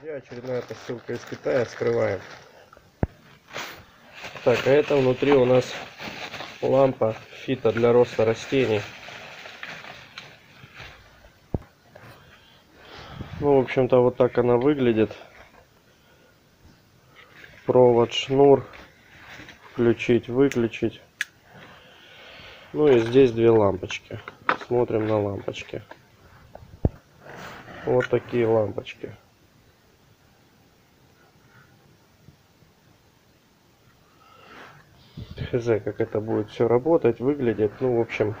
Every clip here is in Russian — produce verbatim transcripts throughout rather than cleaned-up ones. друзья, очередная посылка из Китая, вскрываем. Так, а это внутри у нас лампа фито для роста растений. Ну, в общем-то, вот так она выглядит. Провод, шнур, включить, выключить. Ну и здесь две лампочки. Смотрим на лампочки. Вот такие лампочки. Хз, как это будет все работать, выглядит. Ну, в общем,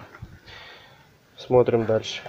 смотрим дальше.